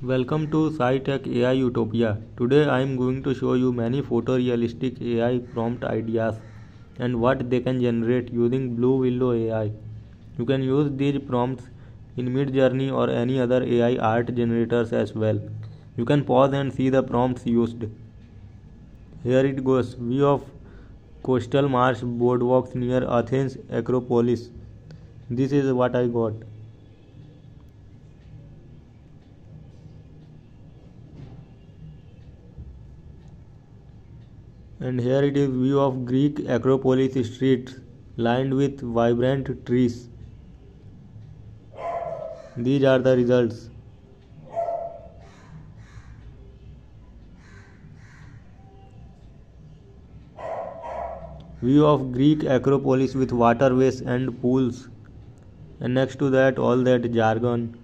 Welcome to SaiTech AI Utopia. Today I am going to show you many photorealistic AI prompt ideas and what they can generate using BlueWillow AI. You can use these prompts in Midjourney or any other AI art generators as well. You can pause and see the prompts used. Here it goes. View of coastal marsh boardwalks near Athens Acropolis. This is what I got. And here it is, view of Greek Acropolis streets lined with vibrant trees. These are the results. View of Greek Acropolis with waterways and pools. And next to that, all that jargon.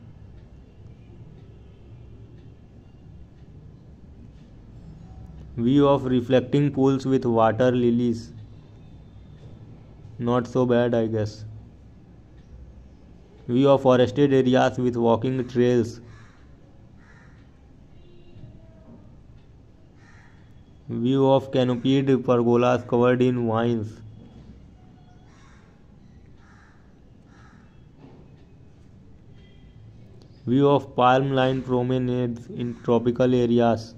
View of reflecting pools with water lilies. Not so bad, I guess. View of forested areas with walking trails. View of canopied pergolas covered in vines. View of palm-lined promenades in tropical areas.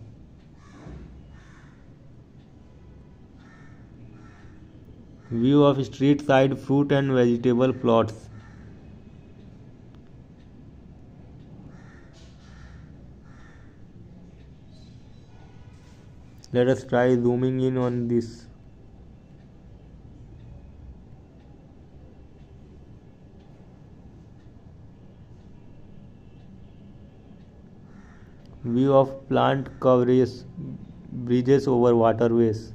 View of street-side fruit and vegetable plots. Let us try zooming in on this. View of plant coverage, bridges over waterways.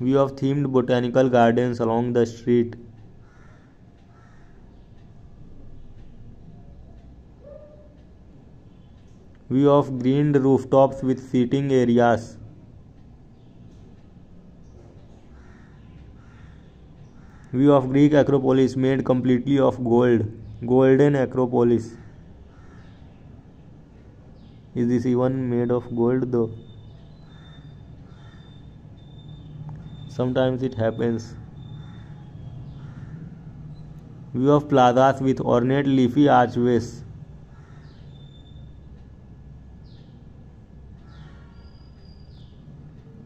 View of themed botanical gardens along the street. View of greened rooftops with seating areas. View of Greek Acropolis made completely of gold. Golden Acropolis. Is this even made of gold though? Sometimes it happens. View of plazas with ornate leafy archways.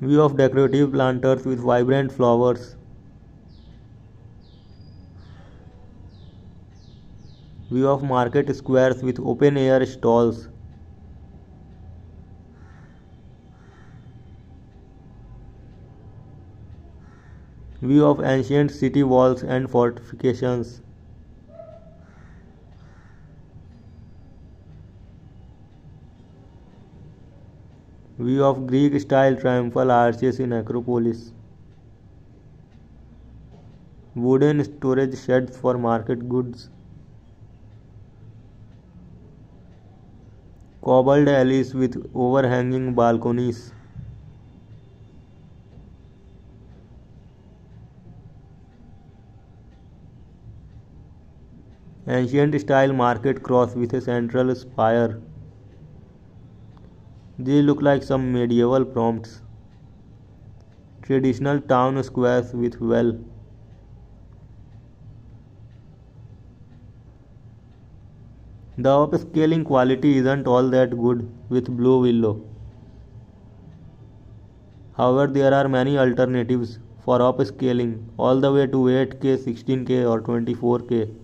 View of decorative planters with vibrant flowers. View of market squares with open air stalls. View of ancient city walls and fortifications. View of Greek-style triumphal arches in Acropolis. Wooden storage sheds for market goods. Cobbled alleys with overhanging balconies. Ancient style market cross with a central spire. These look like some medieval prompts. Traditional town squares with well. The upscaling quality isn't all that good with BlueWillow. However, there are many alternatives for upscaling all the way to 8K, 16K or 24K.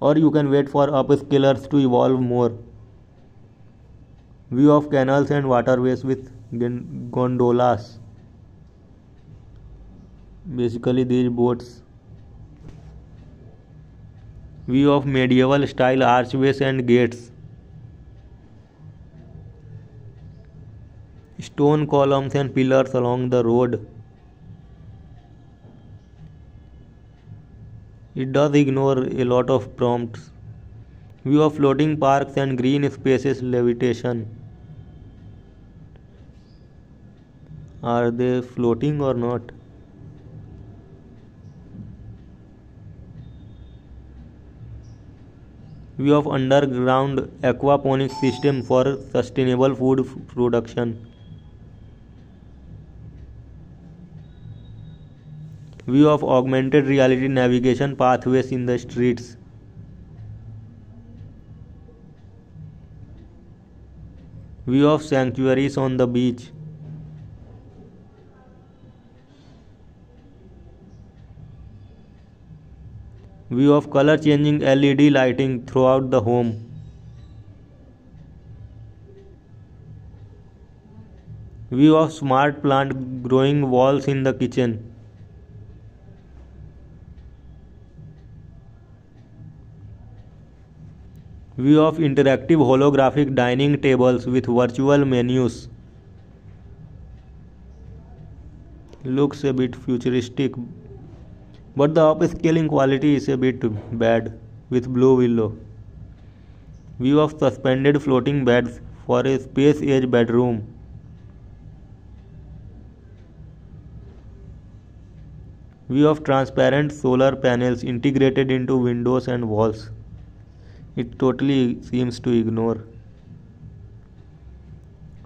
Or you can wait for upscalers to evolve more. View of canals and waterways with gondolas. Basically these boats. View of medieval style archways and gates. Stone columns and pillars along the road. It does ignore a lot of prompts. View of floating parks and green spaces, levitation. Are they floating or not? View of underground aquaponic system for sustainable food production, view of augmented reality navigation pathways in the streets, view of sanctuaries on the beach, view of colour changing LED lighting throughout the home, view of smart plant growing walls in the kitchen, view of interactive holographic dining tables with virtual menus, looks a bit futuristic but the upscaling quality is a bit bad with BlueWillow, view of suspended floating beds for a space age bedroom, view of transparent solar panels integrated into windows and walls, it totally seems to ignore,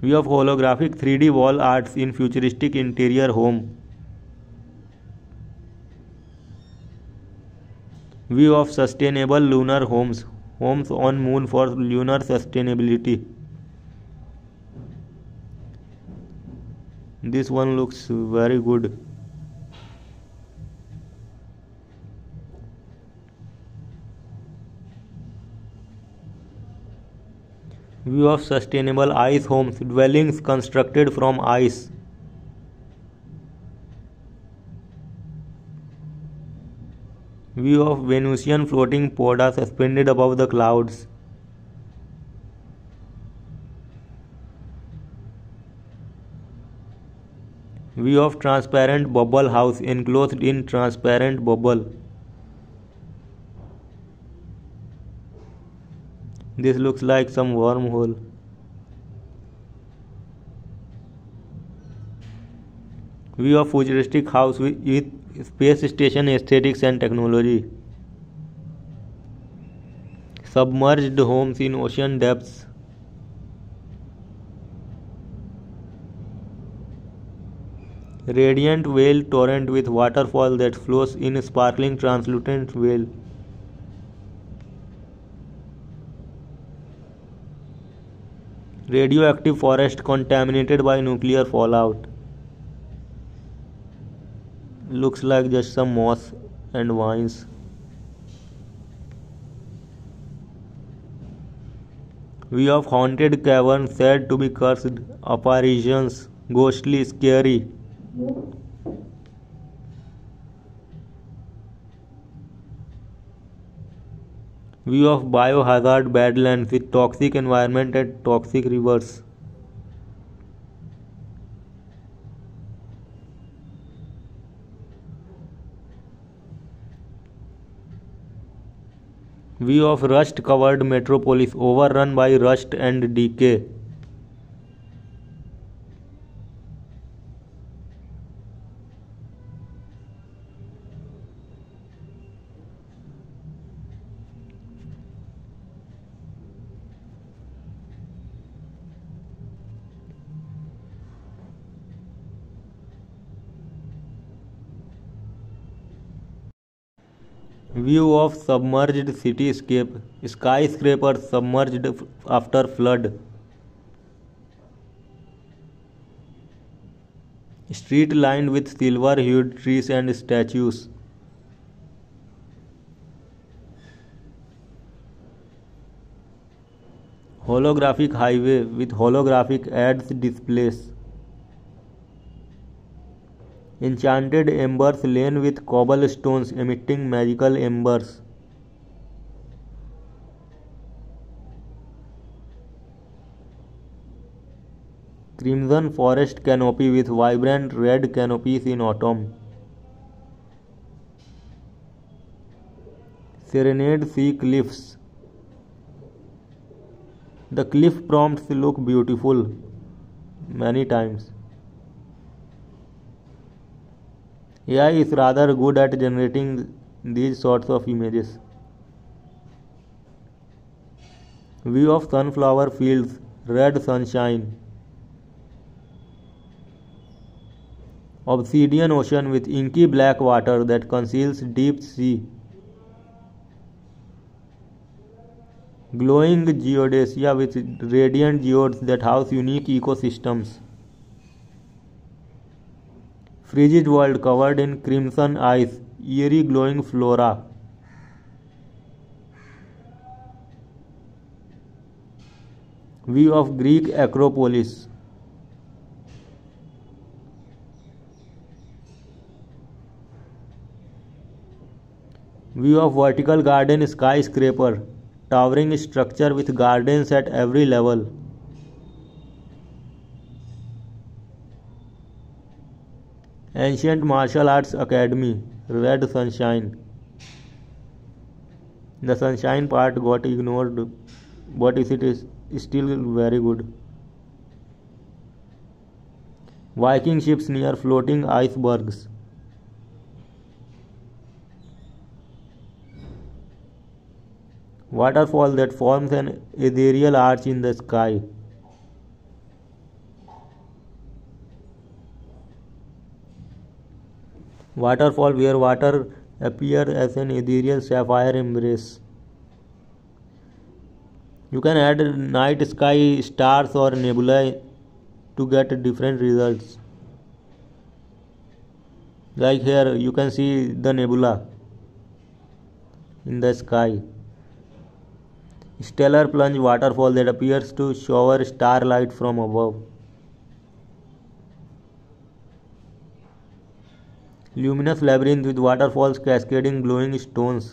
view of holographic 3D wall arts in futuristic interior home, view of sustainable lunar homes, homes on moon for lunar sustainability. This one looks very good. View of sustainable ice homes, dwellings constructed from ice. View of Venusian floating poda suspended above the clouds. View of transparent bubble house enclosed in transparent bubble. This looks like some wormhole. View of futuristic house with space station aesthetics and technology. Submerged homes in ocean depths. Radiant whale torrent with waterfall that flows in sparkling translucent whale. Radioactive forest contaminated by nuclear fallout. Looks like just some moss and vines. View of haunted cavern said to be cursed, apparitions, ghostly, scary. View of biohazard badlands with toxic environment and toxic rivers. View of rust covered metropolis overrun by rust and decay. View of submerged cityscape, skyscraper submerged after flood, street lined with silver hued trees and statues, holographic highway with holographic ads displays, enchanted embers lane with cobblestones emitting magical embers, crimson forest canopy with vibrant red canopies in autumn, serenade sea cliffs. The cliff prompts look beautiful many times. AI is rather good at generating these sorts of images. View of sunflower fields, red sunshine, obsidian ocean with inky black water that conceals deep sea, glowing geodesia with radiant geodes that house unique ecosystems, frigid world covered in crimson ice, eerie glowing flora, view of Greek Acropolis, view of vertical garden skyscraper, towering structure with gardens at every level, ancient martial arts academy, red sunshine, the sunshine part got ignored but it is still very good, Viking ships near floating icebergs, waterfall that forms an ethereal arch in the sky, waterfall where water appears as an ethereal sapphire embrace. You can add night sky, stars or nebulae to get different results. Like here you can see the nebula in the sky. Stellar plunge waterfall that appears to shower starlight from above. Luminous labyrinth with waterfalls cascading glowing stones.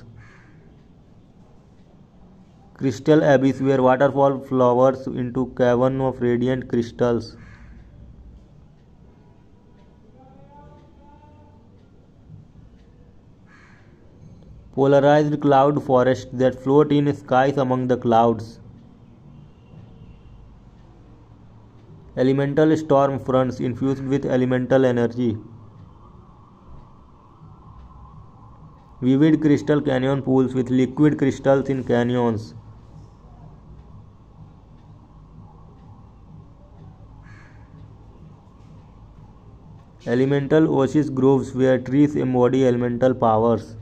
Crystal abyss where waterfall flowers into cavern of radiant crystals. Polarized cloud forests that float in skies among the clouds. Elemental storm fronts infused with elemental energy. Vivid crystal canyon pools with liquid crystals in canyons. Elemental oasis groves where trees embody elemental powers.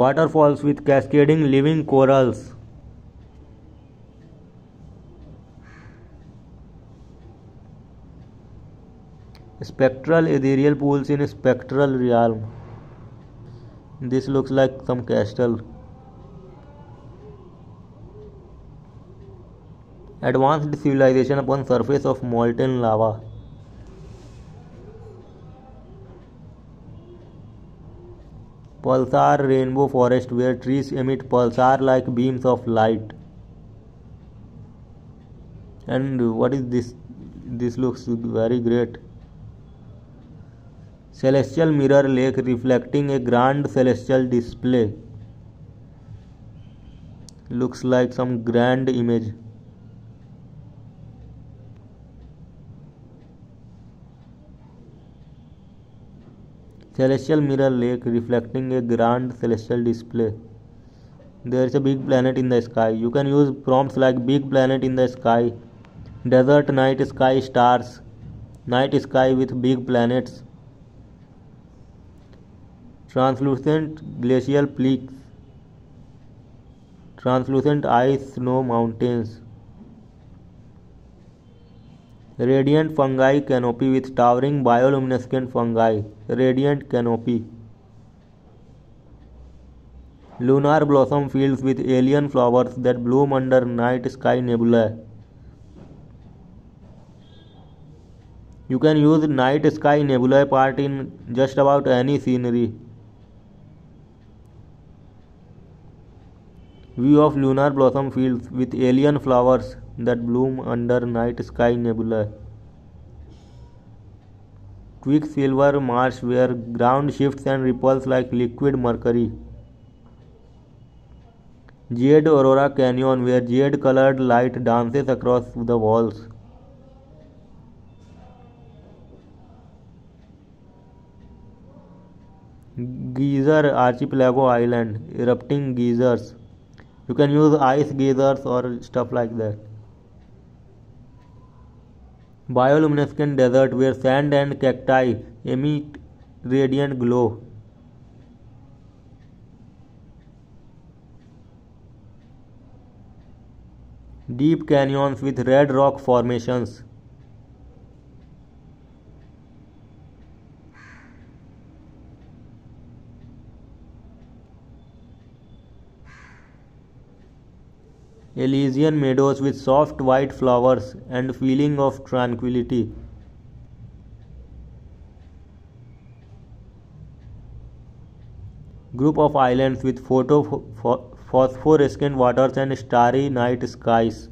Waterfalls with cascading living corals. Spectral ethereal pools in spectral realm. This looks like some castle. Advanced civilization upon surface of molten lava. Pulsar rainbow forest where trees emit pulsar like beams of light. And what is this? This looks very great. Celestial mirror lake reflecting a grand celestial display. Looks like some grand image. Celestial mirror lake reflecting a grand celestial display. There is a big planet in the sky. You can use prompts like big planet in the sky, desert night sky stars, night sky with big planets, translucent glacial peaks, translucent ice snow mountains, radiant fungi canopy with towering bioluminescent fungi, radiant canopy, lunar blossom fields with alien flowers that bloom under night sky nebulae. You can use night sky nebulae part in just about any scenery. View of lunar blossom fields with alien flowers that bloom under night sky nebula. Quicksilver marsh where ground shifts and ripples like liquid mercury. Jade aurora canyon where jade colored light dances across the walls. geyser archipelago island, erupting geysers. You can use ice geysers or stuff like that. Bioluminescent desert where sand and cacti emit radiant glow. Deep canyons with red rock formations. Elysian meadows with soft white flowers and feeling of tranquility. Group of islands with phosphorescent waters and starry night skies.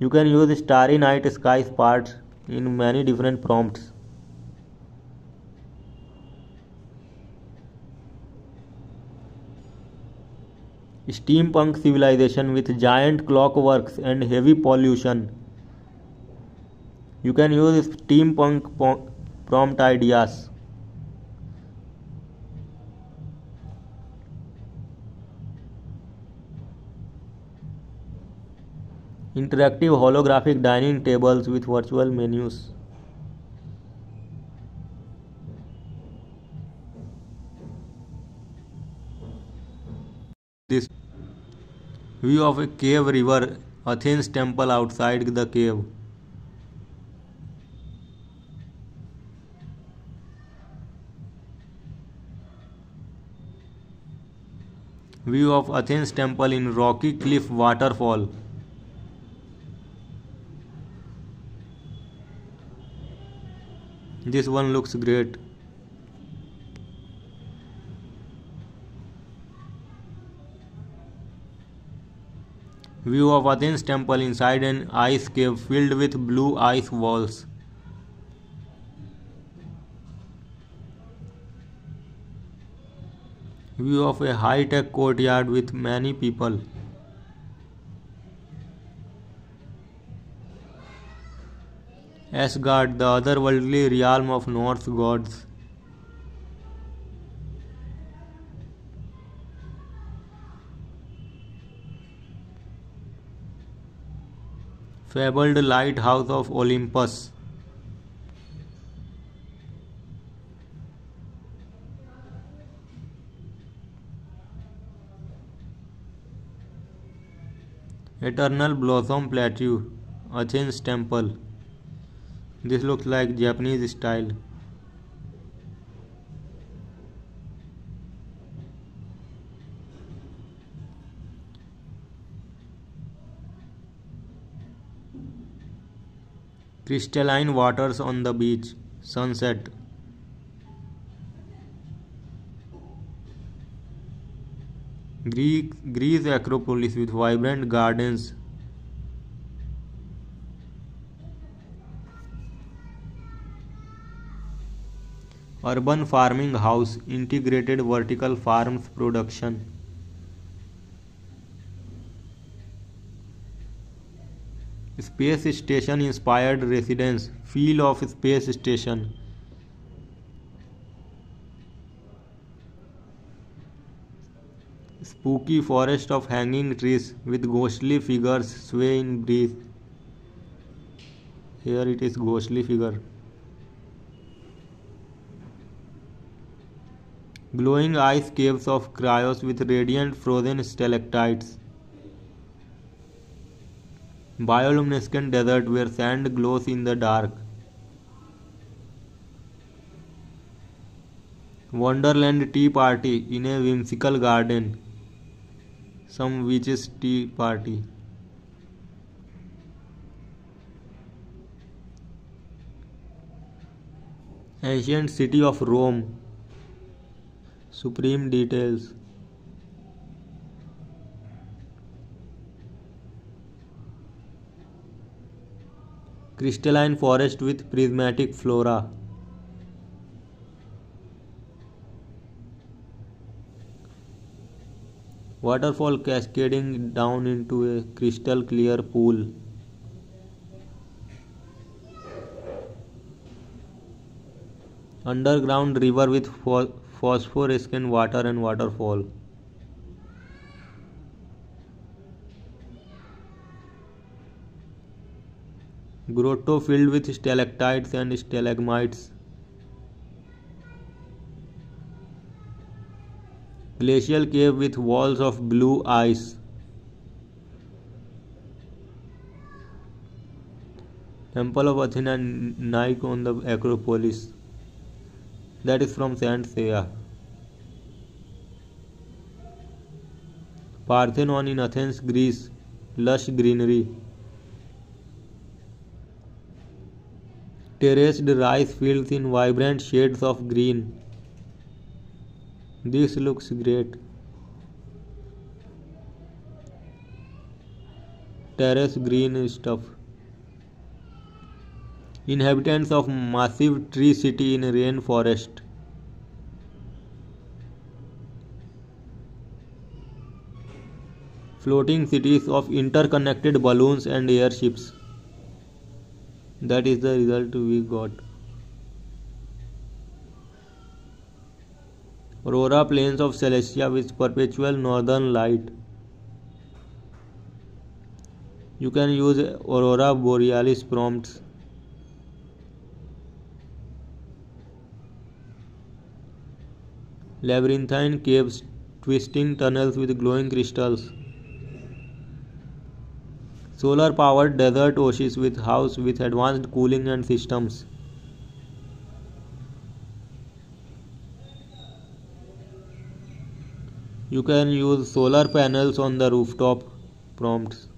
You can use starry night skies parts in many different prompts. Steampunk civilization with giant clockworks and heavy pollution. You can use steampunk prompt ideas. Interactive holographic dining tables with virtual menus. This view of a cave river, Athens temple outside the cave. View of Athens temple in rocky cliff waterfall. This one looks great. View of Athens temple inside an ice cave filled with blue ice walls. View of a high-tech courtyard with many people. Asgard, the otherworldly realm of Norse gods. Fabled lighthouse of Olympus. Eternal Blossom Plateau, Athens temple. This looks like Japanese style. Crystalline waters on the beach, sunset. Greece Acropolis with vibrant gardens. Urban farming house, integrated vertical farms production. Space station inspired residence, feel of space station. Spooky forest of hanging trees with ghostly figures sway in breeze. Here it is ghostly figure. Glowing ice caves of cryos with radiant frozen stalactites. Bioluminescent desert where sand glows in the dark. Wonderland tea party in a whimsical garden. Some witches tea party. Ancient city of Rome. Supreme details. Crystalline forest with prismatic flora. Waterfall cascading down into a crystal clear pool. Underground river with phosphorus in water and waterfall. Grotto filled with stalactites and stalagmites. Glacial cave with walls of blue ice. Temple of Athena Nike on the Acropolis. That is from Saint Seiya. Parthenon in Athens, Greece. Lush greenery. Terraced rice fields in vibrant shades of green. This looks great. Terrace green stuff. Inhabitants of massive tree city in rainforest. Floating cities of interconnected balloons and airships. That is the result we got. Aurora plains of Celestia with perpetual northern light. You can use Aurora Borealis prompts. Labyrinthine caves, twisting tunnels with glowing crystals. Solar powered desert oasis with house with advanced cooling and systems. You can use solar panels on the rooftop prompts.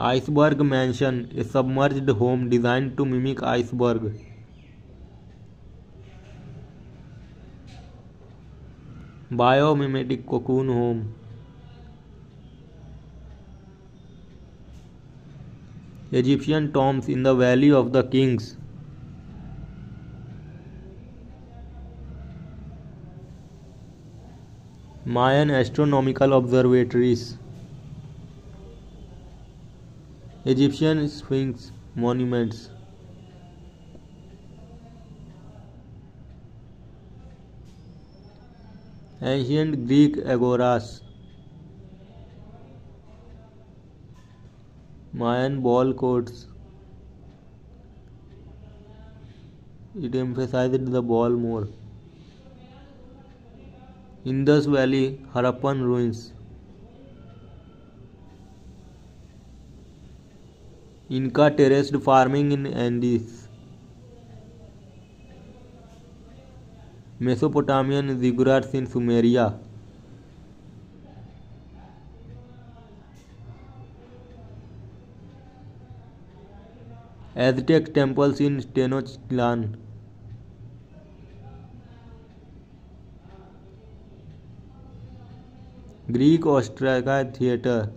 Iceberg mansion, a submerged home designed to mimic iceberg. Biomimetic cocoon home. Egyptian tombs in the Valley of the Kings. Mayan astronomical observatories. Egyptian Sphinx monuments. Ancient Greek agoras. Mayan ball courts. It emphasized the ball more. Indus Valley, Harappan ruins. Inca terraced farming in Andes. Mesopotamian ziggurats in Sumeria. Aztec temples in Tenochtitlan. Greek ostraca theater.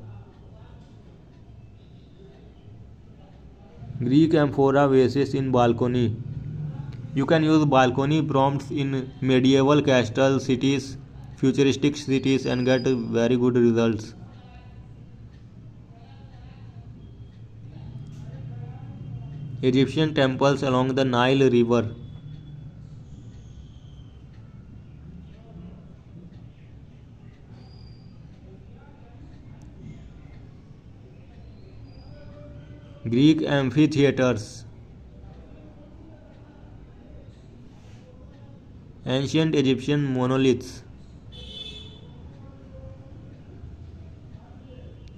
Greek amphora vases in balcony. You can use balcony prompts in medieval castle cities, futuristic cities, and get very good results. Egyptian temples along the Nile River. Greek amphitheaters. Ancient Egyptian monoliths.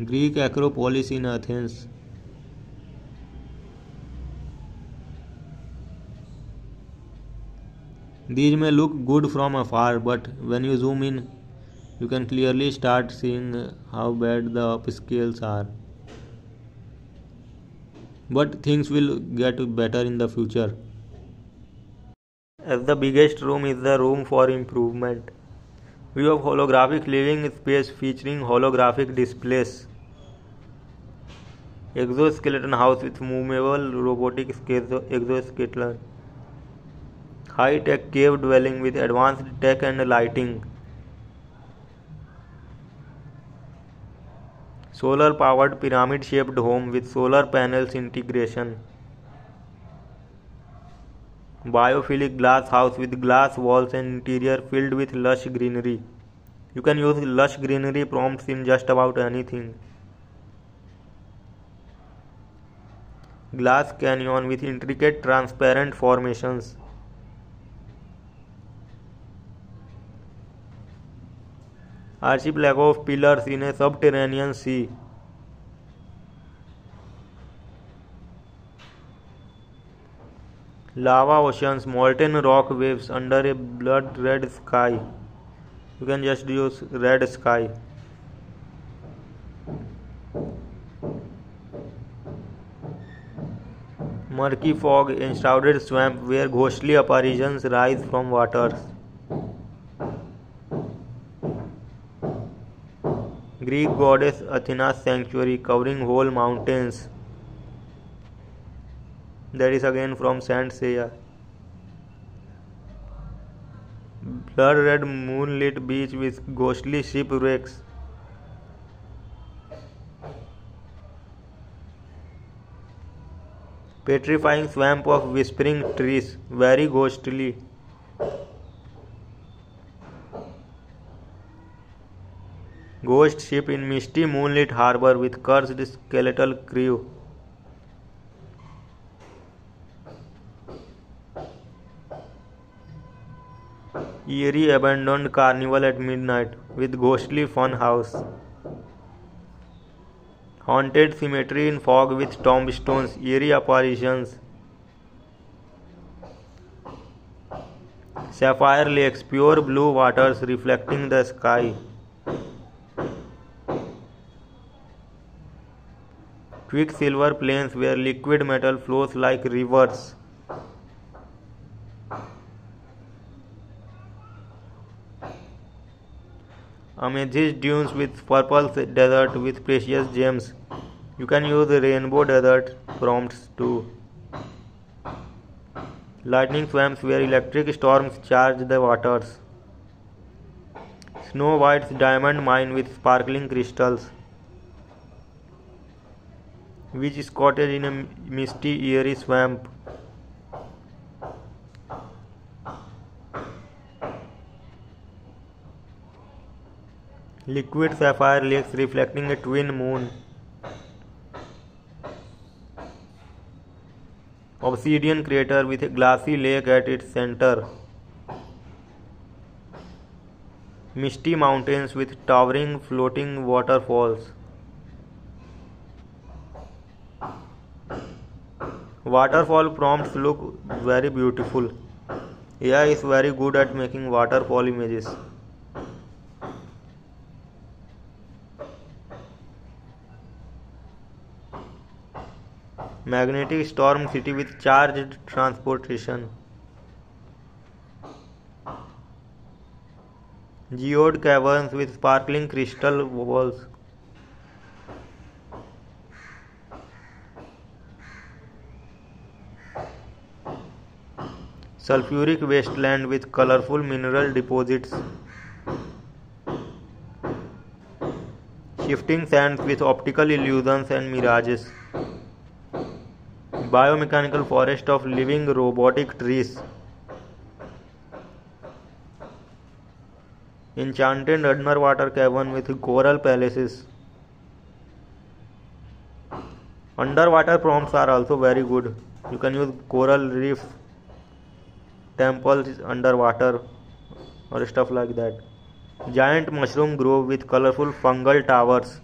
Greek Acropolis in Athens. These may look good from afar, but when you zoom in, you can clearly start seeing how bad the upscales are. But things will get better in the future. As the biggest room is the room for improvement. We have holographic living space featuring holographic displays. Exoskeleton house with movable robotic exoskeleton. High-tech cave dwelling with advanced tech and lighting. Solar-powered pyramid-shaped home with solar panels integration. Biophilic glass house with glass walls and interior filled with lush greenery. You can use lush greenery prompts in just about anything. Glass canyon with intricate transparent formations. Archipelago of pillars in a subterranean sea. Lava oceans, molten rock waves under a blood red sky. You can just use red sky. Murky fog enshrouded swamp where ghostly apparitions rise from waters. Greek goddess Athena's sanctuary covering whole mountains. That is again from Saint Seiya. Blood red moonlit beach with ghostly shipwrecks. Petrifying swamp of whispering trees, very ghostly. Ghost ship in misty moonlit harbor with cursed skeletal crew. Eerie abandoned carnival at midnight with ghostly fun house. Haunted cemetery in fog with tombstones, eerie apparitions. Sapphire lakes, pure blue waters reflecting the sky. Quicksilver plains where liquid metal flows like rivers. Amethyst dunes with purple desert with precious gems. You can use rainbow desert prompts too. Lightning swamps where electric storms charge the waters. Snow White's diamond mine with sparkling crystals. Witch is cottage in a misty eerie swamp. Liquid sapphire lakes reflecting a twin moon. Obsidian crater with a glassy lake at its center. Misty mountains with towering floating waterfalls. Waterfall prompts look very beautiful. AI is very good at making waterfall images. Magnetic storm city with charged transportation. Geode caverns with sparkling crystal walls. Sulfuric wasteland with colorful mineral deposits. Shifting sands with optical illusions and mirages. Biomechanical forest of living robotic trees. Enchanted underwater cavern with coral palaces. Underwater prompts are also very good. You can use coral reefs, temples underwater, or stuff like that. Giant mushroom grove with colorful fungal towers.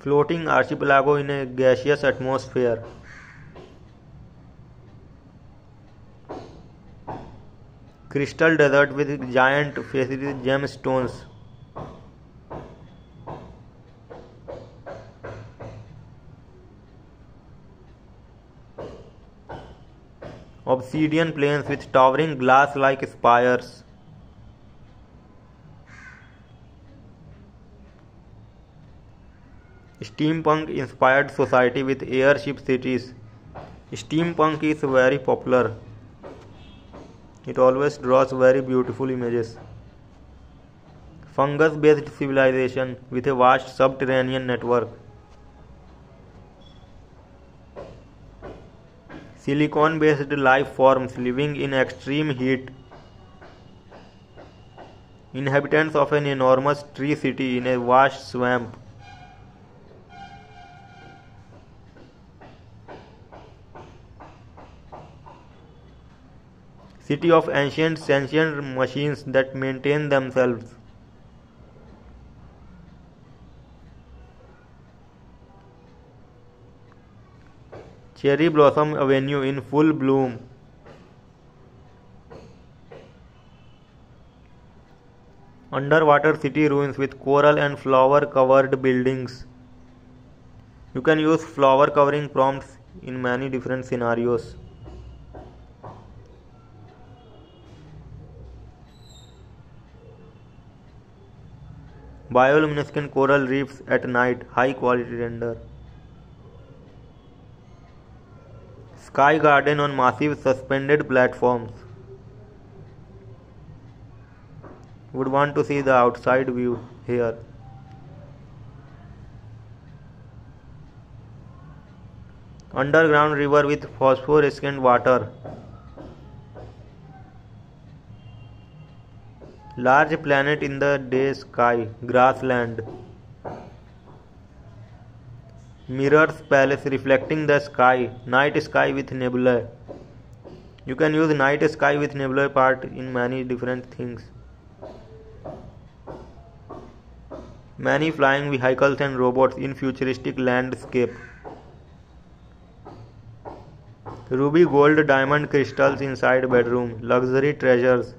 Floating archipelago in a gaseous atmosphere. Crystal desert with giant faceted gemstones. Obsidian plains with towering glass-like spires. Steampunk inspired society with airship cities. Steampunk is very popular. It always draws very beautiful images. fungus based civilization with a vast subterranean network. Silicon based life forms living in extreme heat. Inhabitants of an enormous tree city in a vast swamp. City of ancient sentient machines that maintain themselves. Cherry Blossom Avenue in full bloom. Underwater city ruins with coral and flower covered buildings. You can use flower covering prompts in many different scenarios. Bioluminescent coral reefs at night, high quality render. Sky garden on massive suspended platforms. Would want to see the outside view here. Underground river with phosphorescent water. Large planet in the day sky, grassland. Mirrors palace reflecting the sky, night sky with nebulae. You can use night sky with nebulae part in many different things. Many flying vehicles and robots in futuristic landscape. Ruby, gold, diamond crystals inside bedroom. Luxury treasures.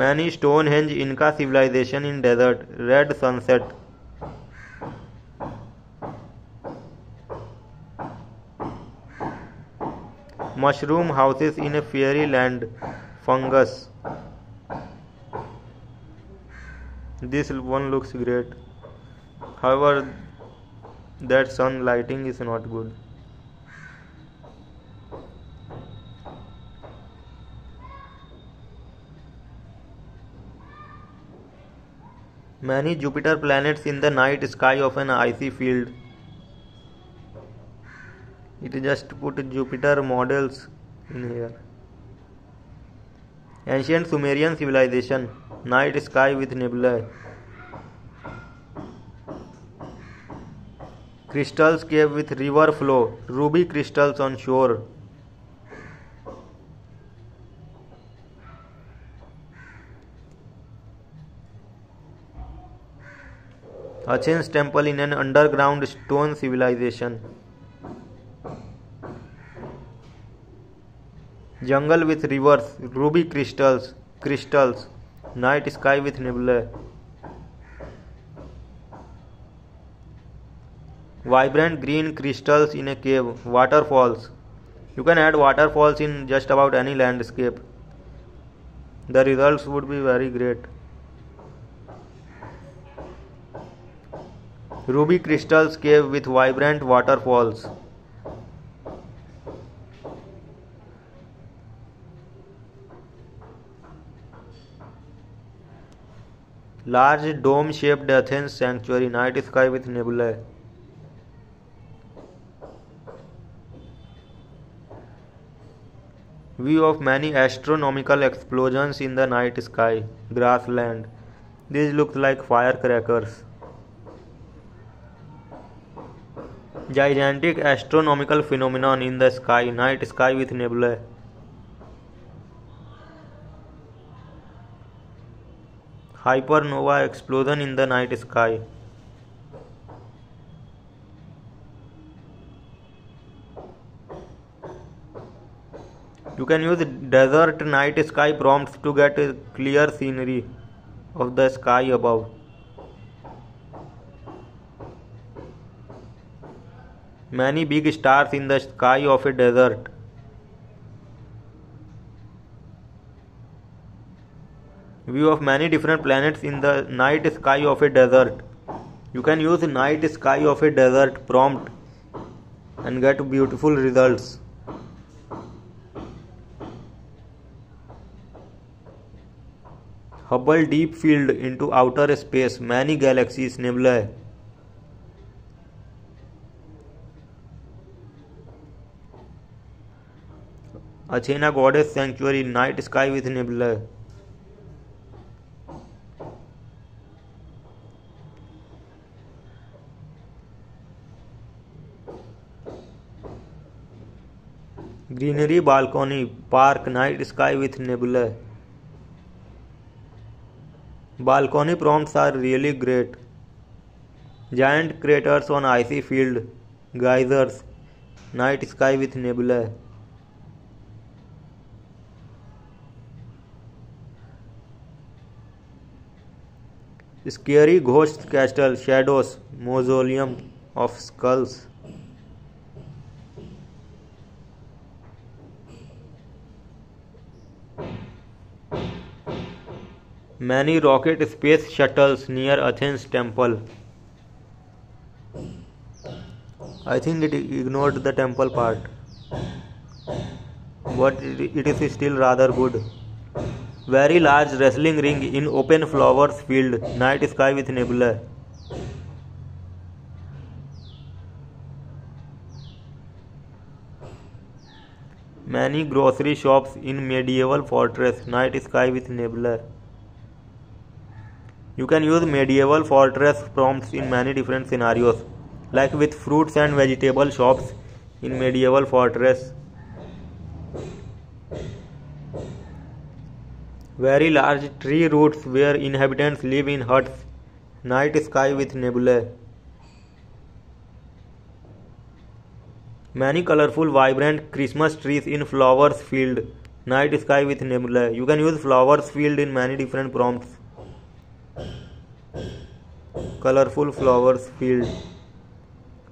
Many Stonehenge, Inca civilization in desert. Red sunset. Mushroom houses in a fairy land. Fungus. This one looks great. However, that sun lighting is not good. Many Jupiter planets in the night sky of an icy field. It just put Jupiter models in here. Ancient Sumerian civilization, night sky with nebulae. Crystals cave with river flow, ruby crystals on shore. Athens temple in an underground stone civilization. Jungle with rivers, ruby crystals, night sky with nebulae. Vibrant green crystals in a cave, waterfalls. You can add waterfalls in just about any landscape. The results would be very great. Ruby crystals cave with vibrant waterfalls. Large dome-shaped Athens sanctuary, night sky with nebulae. View of many astronomical explosions in the night sky, grassland. These look like firecrackers. Gigantic astronomical phenomenon in the sky, night sky with nebulae. Hypernova explosion in the night sky. You can use desert night sky prompts to get a clear scenery of the sky above. Many big stars in the sky of a desert. View of many different planets in the night sky of a desert. You can use night sky of a desert prompt and get beautiful results. Hubble deep field into outer space, many galaxies, nebulae. Athena goddess sanctuary, night sky with nebulae. Greenery balcony park, night sky with nebula. Balcony prompts are really great. Giant craters on icy field, geysers, night sky with nebula. Scary ghost castle, shadows, mausoleum of skulls. Many rocket space shuttles near Athens temple. I think it ignored the temple part, but it is still rather good. Very large wrestling ring in open flowers field, night sky with nebula. Many grocery shops in medieval fortress, night sky with nebula. You can use medieval fortress prompts in many different scenarios, like with fruits and vegetable shops in medieval fortress. Very large tree roots where inhabitants live in huts, night sky with nebulae. Many colorful, vibrant Christmas trees in flowers field, night sky with nebulae. You can use flowers field in many different prompts. Colorful flowers field.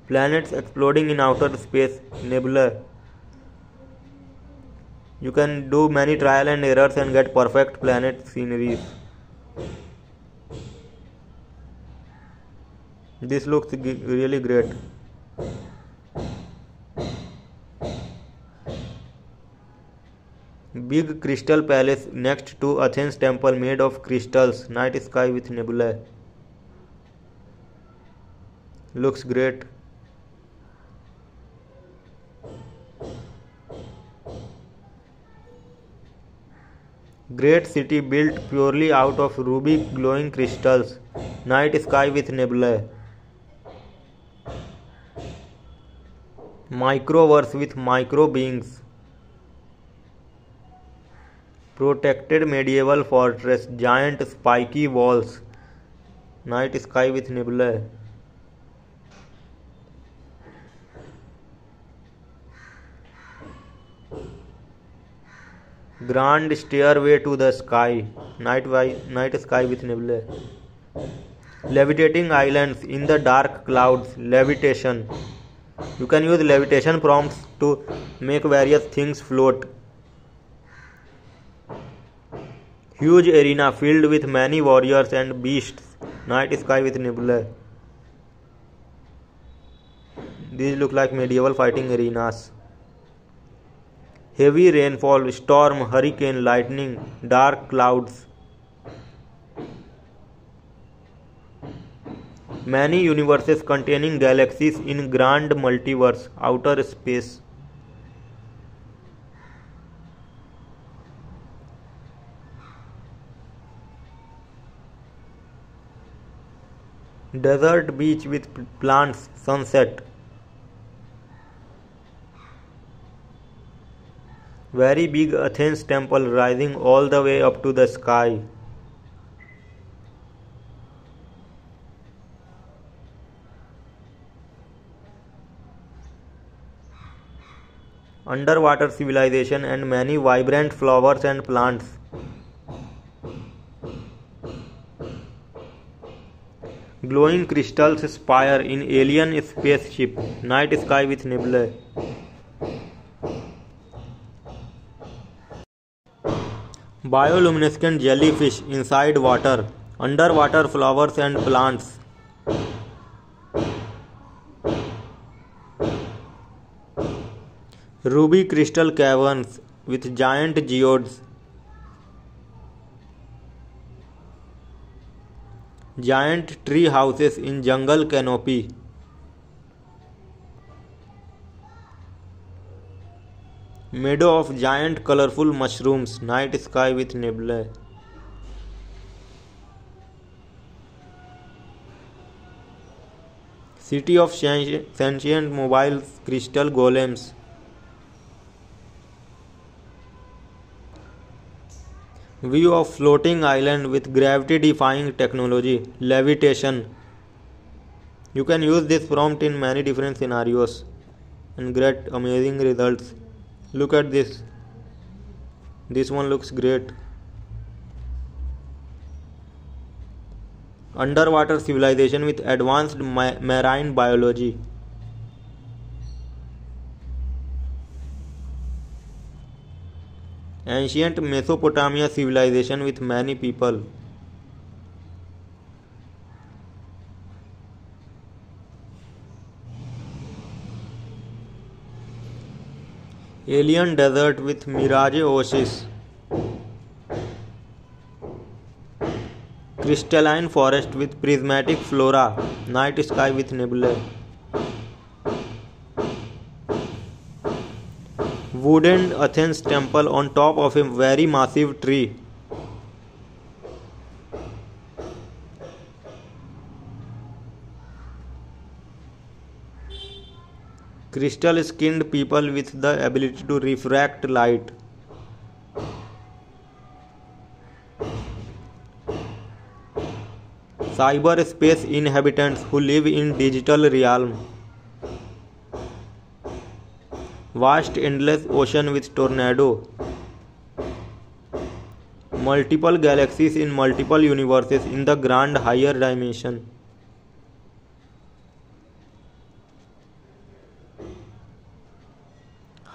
Planets exploding in outer space, nebula. You can do many trial and errors and get perfect planet sceneries. This looks really great. Big crystal palace next to Athens temple, made of crystals, night sky with nebula. Looks great. Great city built purely out of ruby glowing crystals, night sky with nebula. Microverse with micro beings. Protected medieval fortress, giant spiky walls, night sky with nebula. Grand stairway to the sky, night sky with nebula. Levitating islands in the dark clouds, levitation. You can use levitation prompts to make various things float. Huge arena filled with many warriors and beasts, night sky with nebula. These look like medieval fighting arenas. Heavy rainfall, storm, hurricane, lightning, dark clouds. Many universes containing galaxies in grand multiverse, outer space. Desert beach with plants, sunset. Very big Athens temple rising all the way up to the sky. Underwater civilization and many vibrant flowers and plants. Glowing crystals spire in alien spaceship, night sky with nebula. Bioluminescent jellyfish inside water, underwater flowers and plants. Ruby crystal caverns with giant geodes. Giant tree houses in jungle canopy. Meadow of giant colourful mushrooms, night sky with nebula. City of sentient mobile crystal golems. View of floating island with gravity defying technology, levitation. You can use this prompt in many different scenarios and get amazing results. Look at this. This one looks great. Underwater civilization with advanced marine biology. Ancient Mesopotamia civilization with many people. Alien desert with mirage oasis. Crystalline forest with prismatic flora, night sky with nebulae. Wooden Athens temple on top of a very massive tree. Crystal skinned people with the ability to refract light. Cyberspace inhabitants who live in digital realm. Vast endless ocean with tornado. Multiple galaxies in multiple universes in the grand higher dimension.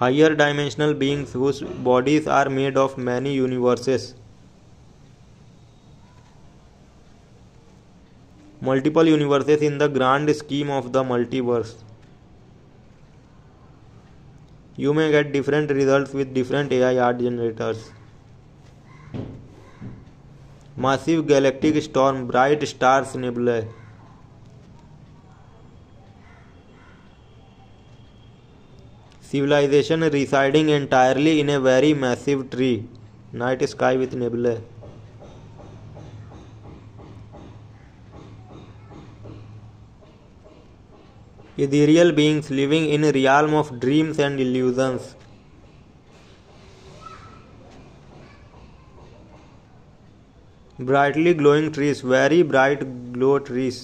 Higher dimensional beings whose bodies are made of many universes. Multiple universes in the grand scheme of the multiverse. You may get different results with different AI art generators. Massive galactic storm, bright stars, nebulae. Civilization residing entirely in a very massive tree, night sky with nebula. Ethereal beings living in a realm of dreams and illusions. Brightly glowing trees, very bright glow trees.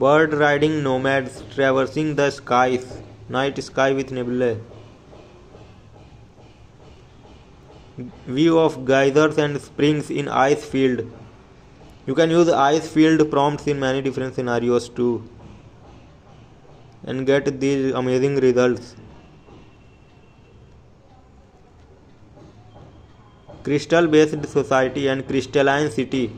Bird riding nomads traversing the skies, night sky with nebulae. View of geysers and springs in ice field. You can use ice field prompts in many different scenarios to and get these amazing results. Crystal based society and crystalline city.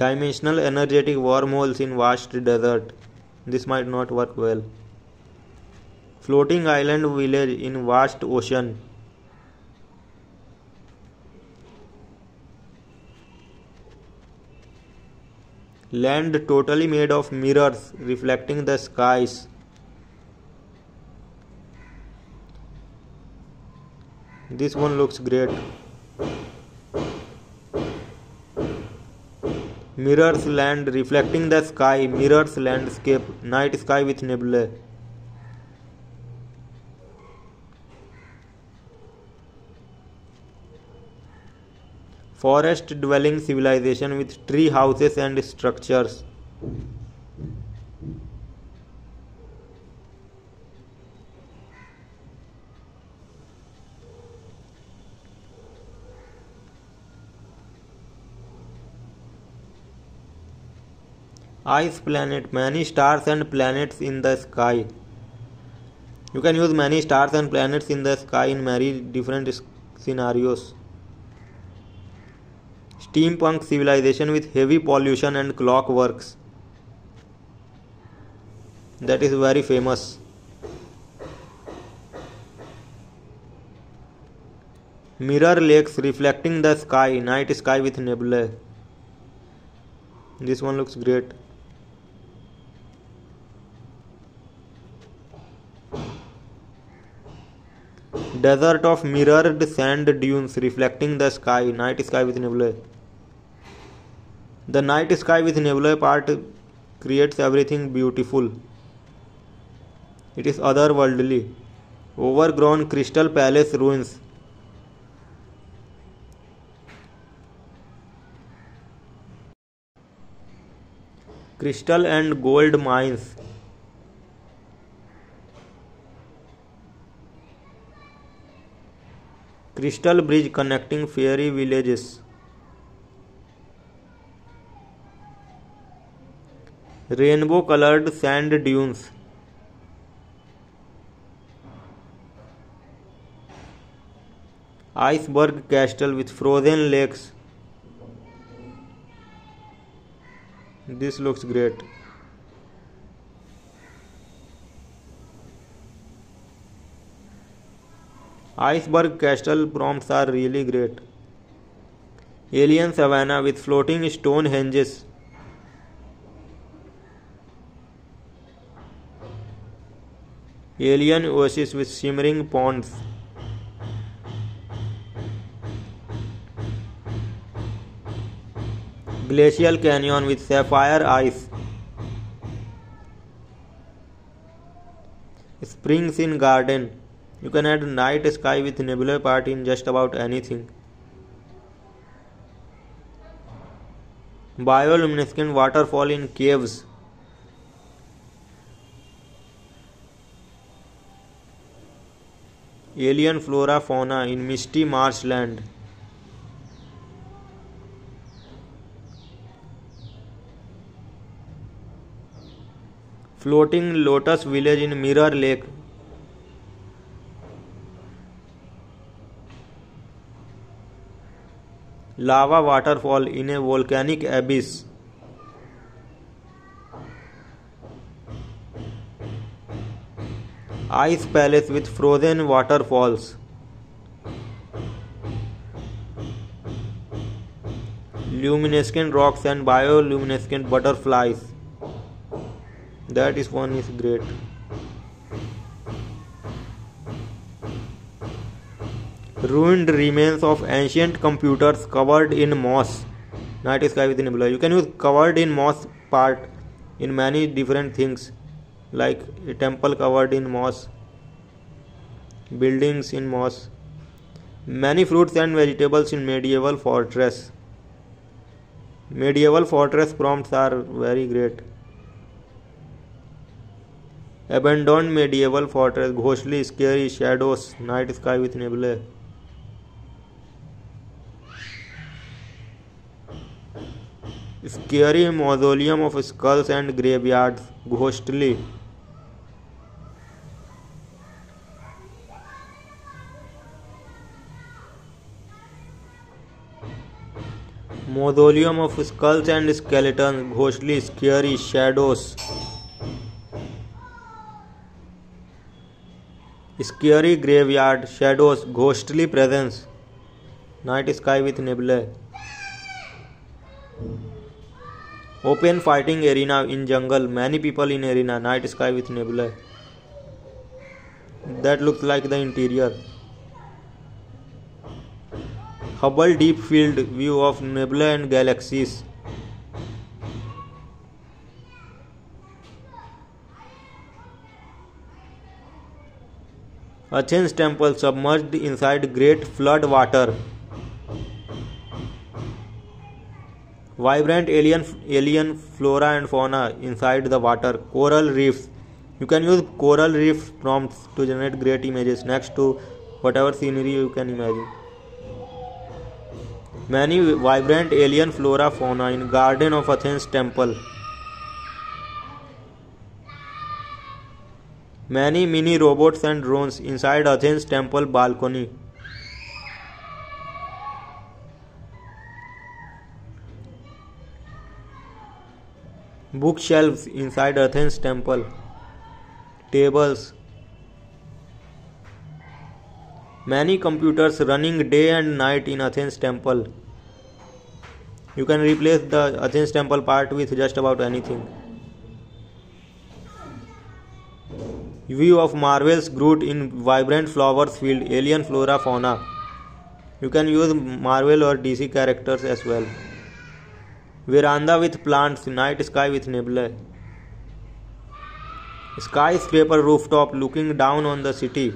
Dimensional energetic wormholes in vast desert. This might not work well. Floating island village in vast ocean. Land totally made of mirrors reflecting the skies. This one looks great. Mirrors land reflecting the sky, mirrors landscape, night sky with nebula. Forest dwelling civilization with tree houses and structures. Ice planet, many stars and planets in the sky. You can use many stars and planets in the sky in many different scenarios. Steampunk civilization with heavy pollution and clockworks. That is very famous. Mirror lakes reflecting the sky, night sky with nebulae, this one looks great. Desert of mirrored sand dunes reflecting the sky, night sky with nebulae. The night sky with nebulae part creates everything beautiful, it is otherworldly। Overgrown crystal palace ruins, crystal and gold mines। Crystal bridge connecting fairy villages। Rainbow coloured sand dunes. Iceberg castle with frozen lakes, this looks great. Iceberg castle prompts are really great. Alien savanna with floating stone henges. Alien oasis with shimmering ponds। Glacial canyon with sapphire ice। Springs in garden, you can add night sky with nebula part in just about anything। Bioluminescent waterfall in caves। Alien flora fauna in misty marsh land. Floating lotus village in mirror lake. Lava waterfall in a volcanic abyss. Ice palace with frozen waterfalls. Luminescent rocks and bioluminescent butterflies, that is one is great. Ruined remains of ancient computers covered in moss, night sky with nebula। You can use covered in moss part in many different things, like a temple covered in moss, buildings in moss, many fruits and vegetables in medieval fortress। Medieval fortress prompts are very great। Abandoned medieval fortress, ghostly scary shadows, night sky with nebulae। Scary mausoleum of skulls and graveyards, ghostly। Mausoleum of skulls and skeletons, ghostly, scary shadows। Scary graveyard, shadows, ghostly presence, night sky with nebulae। Open fighting arena in jungle, many people in arena, night sky with nebula, that looks like the interior। Hubble deep field view of nebula and galaxies। Athens temple submerged inside great flood water। Vibrant alien flora and fauna inside the water। Coral reefs, you can use coral reef prompts to generate great images next to whatever scenery you can imagine। Many vibrant alien flora fauna in garden of Athens temple। Many mini robots and drones inside Athens temple balcony। Bookshelves inside Athens temple, tables, Many computers running day and night in Athens temple. You can replace the Athens temple part with just about anything. View of marvelous Groot in vibrant flowers field, alien flora fauna. You can use Marvel or DC characters as well. Veranda with plants, night sky with nebulae. Skyscraper rooftop looking down on the city.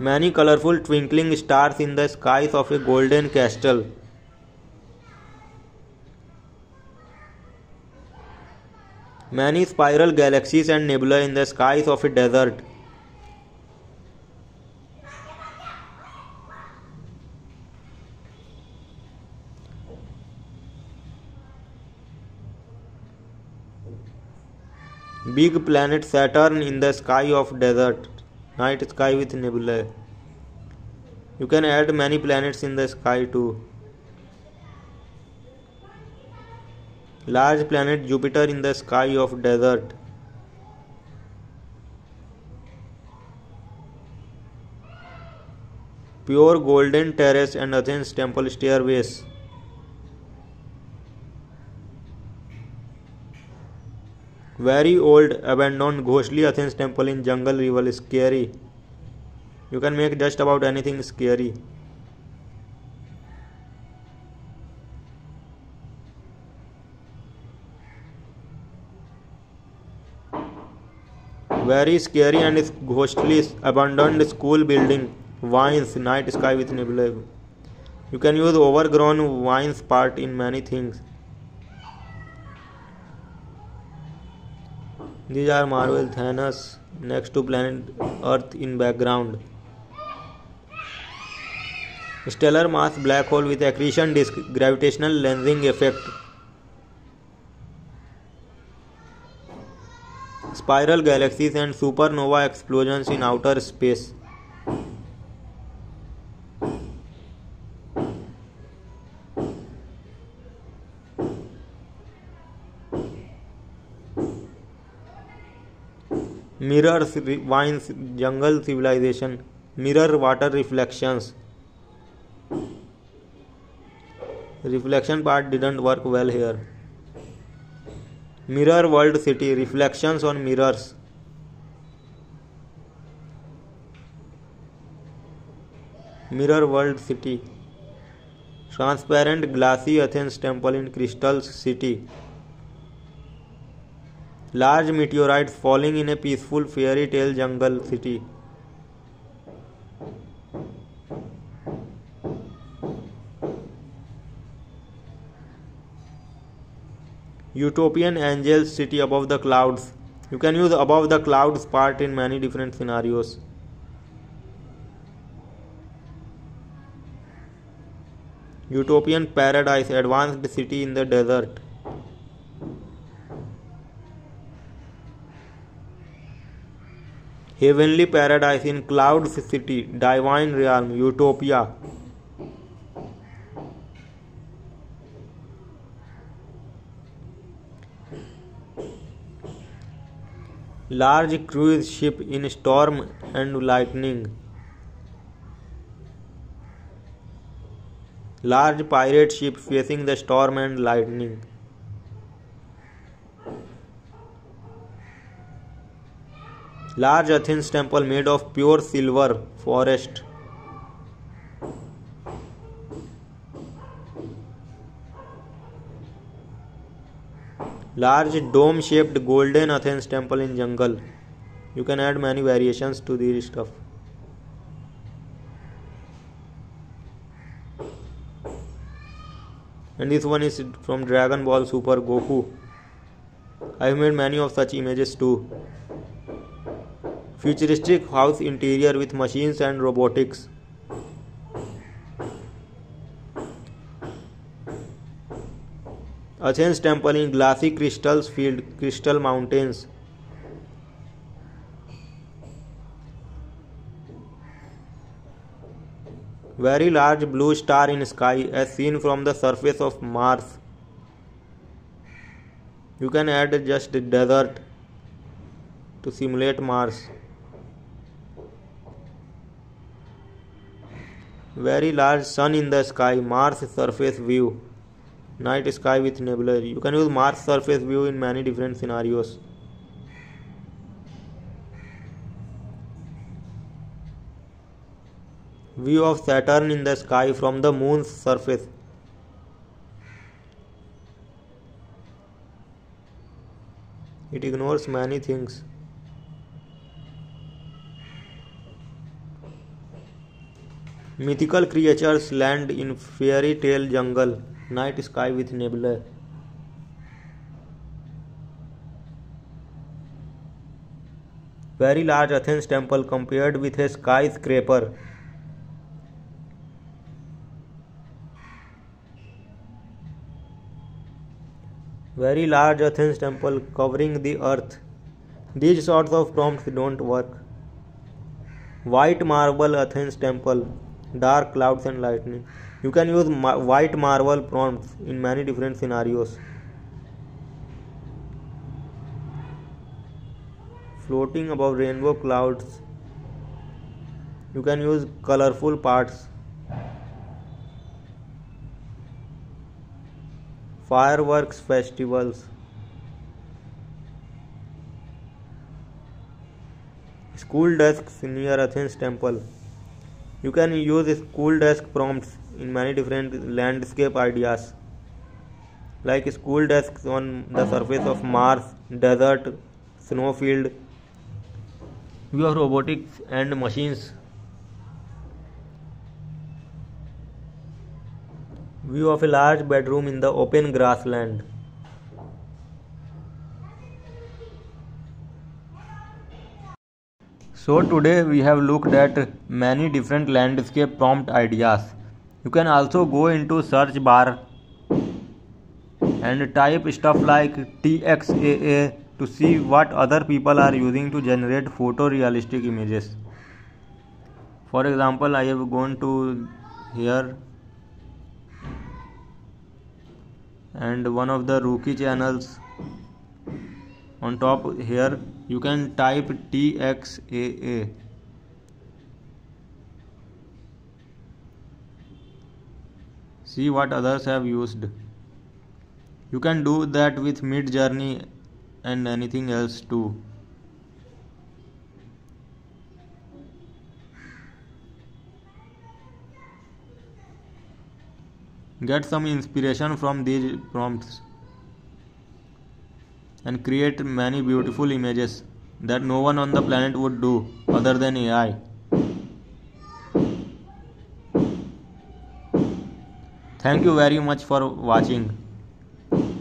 Many colorful twinkling stars in the skies of a golden castle. Many spiral galaxies and nebulae in the skies of a desert. Big planet Saturn in the sky of desert. Night sky with nebulae. You can add many planets in the sky too. Large planet Jupiter in the sky of desert. Pure golden terrace and Athens temple stairways. Very old, abandoned, ghostly Athens temple in jungle rival. Scary. You can make just about anything scary. Very scary and ghostly, abandoned school building. Vines, night sky with nebulae. You can use overgrown vines part in many things. These are Marvel Thanos next to planet Earth in background. Stellar mass black hole with accretion disk, gravitational lensing effect. Spiral galaxies and supernova explosions in outer space. Mirrors, vines, jungle civilization, mirror water reflections. Reflection part didn't work well here. Mirror world city, reflections on mirrors. Mirror world city. Transparent glassy Athens temple in crystal city. Large meteorites falling in a peaceful fairy tale jungle city. Utopian angels city above the clouds. You can use above the clouds part in many different scenarios. Utopian paradise, advanced city in the desert. Heavenly paradise in clouds city, divine realm, utopia. Large cruise ship in storm and lightning. Large pirate ship facing the storm and lightning. Large Athens temple made of pure silver, forest. Large dome-shaped golden Athens temple in jungle. You can add many variations to this stuff. And this one is from Dragon Ball Super Goku. I have made many of such images too. Futuristic house interior with machines and robotics. Athens temple in glassy crystals field, crystal mountains. Very large blue star in sky as seen from the surface of Mars. You can add just desert to simulate Mars. very large sun in the sky, Mars surface view, night sky with nebula. You can use Mars surface view in many different scenarios. View of Saturn in the sky from the moon's surface. It ignores many things. Mythical creatures land in fairy tale jungle, night sky with nebula. Very large Athens temple compared with a skyscraper. Very large Athens temple covering the earth. These sorts of prompts don't work. White marble Athens temple, dark clouds and lightning. You can use white marble prompts in many different scenarios. Floating above rainbow clouds. You can use colorful parts. Fireworks festivals. School desks near Athens temple. You can use school desk prompts in many different landscape ideas, like school desks on the surface of Mars, desert, snowfield, view of robotics and machines, view of a large bedroom in the open grassland. So today we have looked at many different landscape prompt ideas. You can also go into search bar and type stuff like TXAA to see what other people are using to generate photorealistic images. For example, I have gone to here, and one of the rookie channels on top here, you can type TXAA. See what others have used. You can do that with Midjourney and anything else too. Get some inspiration from these prompts and create many beautiful images that no one on the planet would do other than AI. Thank you very much for watching,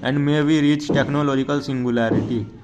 and may we reach technological singularity.